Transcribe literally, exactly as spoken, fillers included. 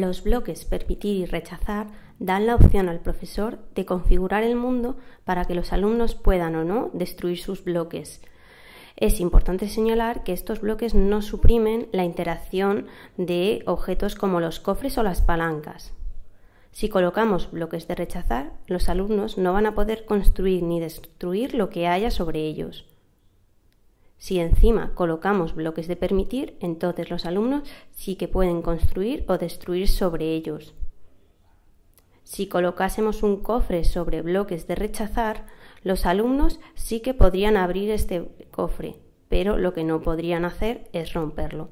Los bloques permitir y rechazar dan la opción al profesor de configurar el mundo para que los alumnos puedan o no destruir sus bloques. Es importante señalar que estos bloques no suprimen la interacción de objetos como los cofres o las palancas. Si colocamos bloques de rechazar, los alumnos no van a poder construir ni destruir lo que haya sobre ellos. Si encima colocamos bloques de permitir, entonces los alumnos sí que pueden construir o destruir sobre ellos. Si colocásemos un cofre sobre bloques de rechazar, los alumnos sí que podrían abrir este cofre, pero lo que no podrían hacer es romperlo.